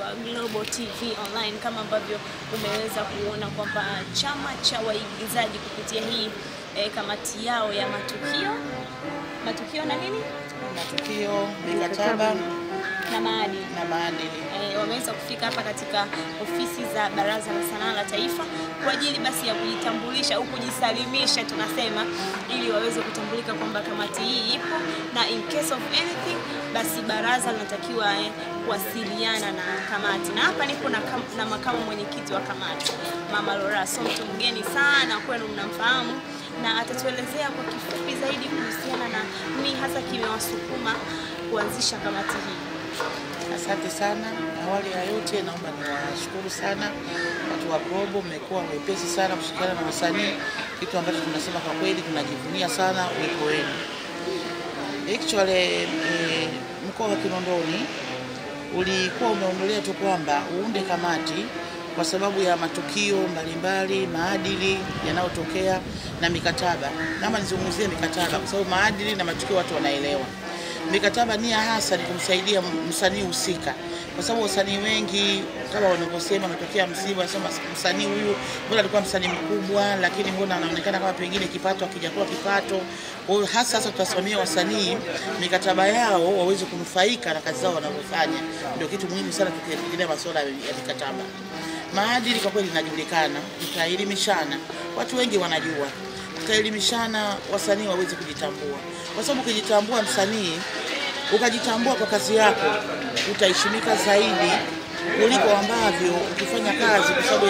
Wa Global TV online, kama ambavyo umeweza kuona kwamba Chama cha Waigizaji kupitia hii kamati yao ya matukio na nini? Matukio, mikataba na maadili. Wameweza kufika hapa katika ofisi za Baraza la Sanaa la Taifa kwa ajili basi ya kujitambulisha au kujisalimisha tunasema, ili waweze kutambulika kwamba kamati hii ipo, na in case of anything basi baraza linatakiwa kuwasiliana na kamati. Na hapa niko na makamu mwenyekiti wa kamati, Mama Lora, mtu mgeni sana kwenu, mnamfahamu, na atatuelezea kwa kifupi zaidi kuhusiana na nini hasa kimewasukuma kuanzisha kamati hii. Asante sana. Awali ya yote naomba niwashukuru sana watu wa Global, mmekuwa wepesi sana kushirikiana na wasanii, kitu ambacho tunasema kwa kweli tunajivunia sana uwepo wenu. Actually mkoa wa Kinondoni ulikuwa umeongelea tu kwamba uunde kamati kwa sababu ya matukio mbalimbali, maadili yanayotokea na mikataba. Naomba nizungumzie mikataba kwa sababu maadili na matukio watu wanaelewa. Mikataba ni hasa ni kumsaidia msanii husika, kwa sababu wasanii wengi kama wanaposema ametokea msiba, wanasema msanii huyu bora alikuwa msanii mkubwa, lakini mbona anaonekana kama pengine kipato hakijakuwa kipato. Kwa hiyo hasa tutasimamia wasanii mikataba yao waweze kunufaika na kazi zao wanazofanya. Ndio kitu muhimu sana tukiendelea masuala ya mikataba. Maadili kwa kweli yanajulikana, tutaelimishana, watu wengi wanajua. Tutaelimishana wasanii waweze kujitambua, kwa sababu ukijitambua msanii, ukajitambua kwa kazi yako, utaheshimika zaidi kuliko ambavyo ukifanya kazi kwa sababu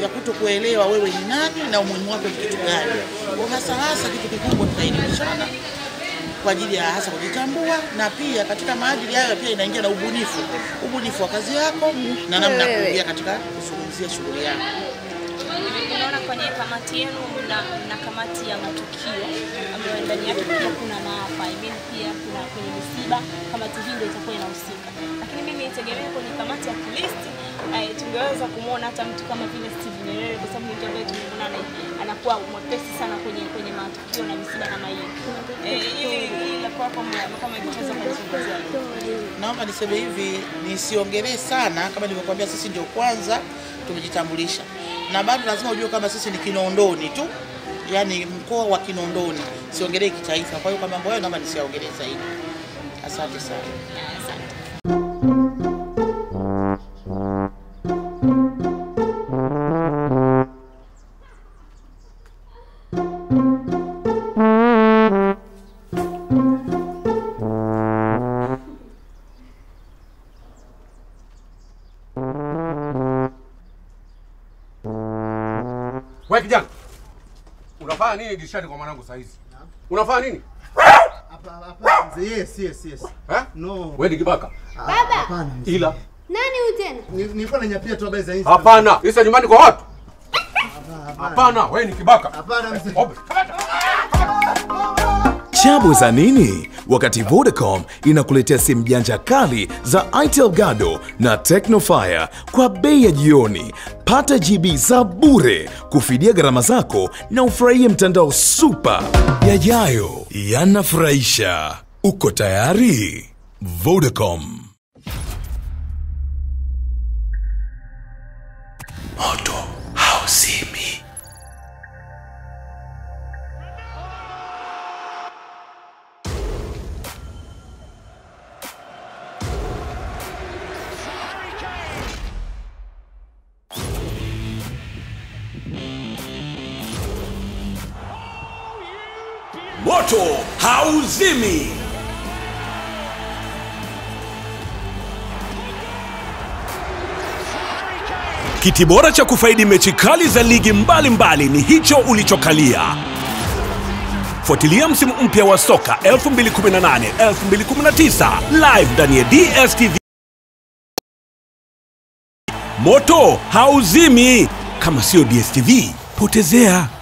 ya kutokuelewa wewe ni nani na umuhimu wako kitu gani. Kwa hasa kitu kikubwa tutaelimishana kwa ajili ya hasa kujitambua, na pia katika maadili hayo pia inaingia na ubunifu wa kazi yako na namna kuingia katika kuzungumzia shughuli yako. Naona kwenye kamati yenu na kamati ya matukio ambayo ndani yake kuna maafa, pia kuna kwenye msiba, kamati hii ndio itakuwa inahusika. Lakini mimi nitegemea kwenye kamati ya list tungeweza kumuona hata mtu kama vile Steve Nyerere, kwa sababu mtu ambaye tunaona naye anakuwa mwepesi sana kwenye matukio na msiba kama hiyo. Hii la kwa kama mchezo mzuri. Naomba niseme hivi, nisiongelee sana, kama nilivyokuambia sisi ndio kwanza tumejitambulisha. Na bado lazima ujue kama sisi ni Kinondoni tu, yani mkoa wa Kinondoni, siongelee kitaifa. Kwa hiyo kama mambo hayo naomba nisiaongelee zaidi. Asante sana. Asante. Wewe kijana, unafanya nini dirishani kwa mwanangu saa hizi? Unafanya nini? Hapa mzee. Yes. Eh? No. Wewe ni kibaka. Baba. Hapana. Ila nani huyu tena? Nilikuwa nanyapia tu habari za hizi. Hapana. Hizo nyumbani kwa watu? Hapana. Wewe ni kibaka. Hapana mzee. Chabu za nini? Wakati Vodacom inakuletea simu janja kali za ITEL Gado na Techno Fire kwa bei ya jioni. Pata GB za bure kufidia gharama zako na ufurahie mtandao super. Yajayo yanafurahisha. Uko tayari? Vodacom. Moto hauzimi. Moto hauzimi. Kiti bora cha kufaidi mechi kali za ligi mbalimbali ni hicho ulichokalia. Fuatilia msimu mpya wa soka 2018-2019 live ndani ya DSTV. Moto hauzimi. Kama sio DSTV, potezea.